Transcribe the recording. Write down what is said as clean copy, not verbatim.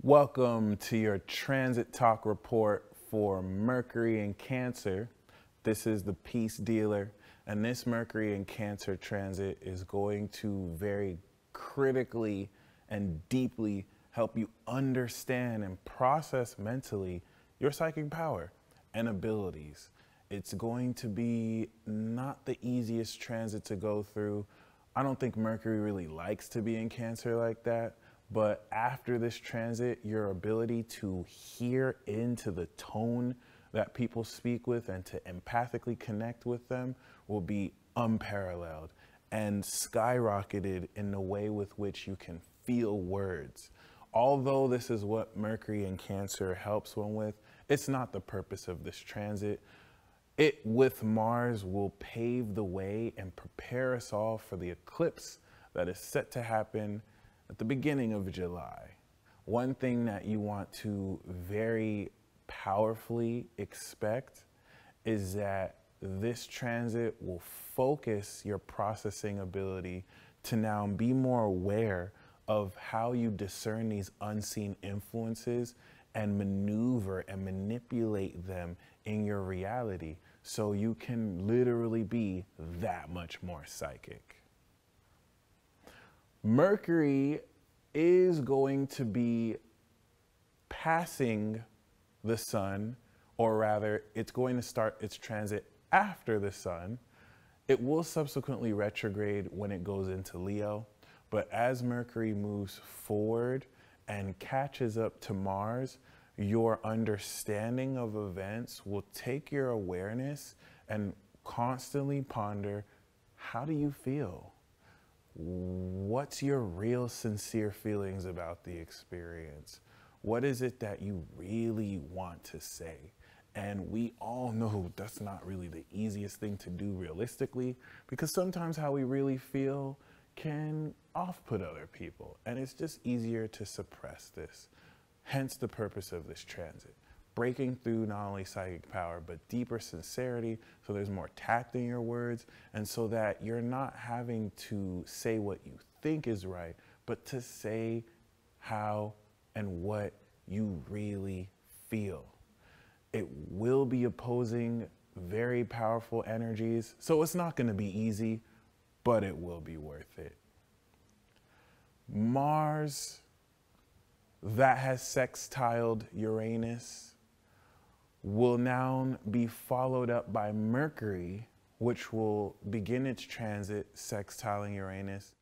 Welcome to your transit talk report for Mercury in Cancer. This is the Peace Dealer, and this Mercury in Cancer transit is going to very critically and deeply help you understand and process mentally your psychic power and abilities. It's going to be not the easiest transit to go through. I don't think Mercury really likes to be in Cancer like that, but after this transit, your ability to hear into the tone that people speak with and to empathically connect with them will be unparalleled and skyrocketed in the way with which you can feel words. Although this is what Mercury in Cancer helps one with, it's not the purpose of this transit. It, with Mars, will pave the way and prepare us all for the eclipse that is set to happen at the beginning of July. One thing that you want to very powerfully expect is that this transit will focus your processing ability to now be more aware of how you discern these unseen influences and maneuver and manipulate them in your reality, so you can literally be that much more psychic. Mercury is going to be passing the sun, or rather, it's going to start its transit after the sun. It will subsequently retrograde when it goes into Leo, but as Mercury moves forward and catches up to Mars, your understanding of events will take your awareness and constantly ponder, how do you feel? What's your real sincere feelings about the experience? What is it that you really want to say? And we all know that's not really the easiest thing to do realistically, because sometimes how we really feel can off-put other people, and it's just easier to suppress this. Hence the purpose of this transit, breaking through not only psychic power, but deeper sincerity, so there's more tact in your words, and so that you're not having to say what you think is right, but to say how and what you really feel. It will be opposing very powerful energies, so it's not going to be easy, but it will be worth it. Mars, that has sextiled Uranus, will now be followed up by Mercury, which will begin its transit sextiling Uranus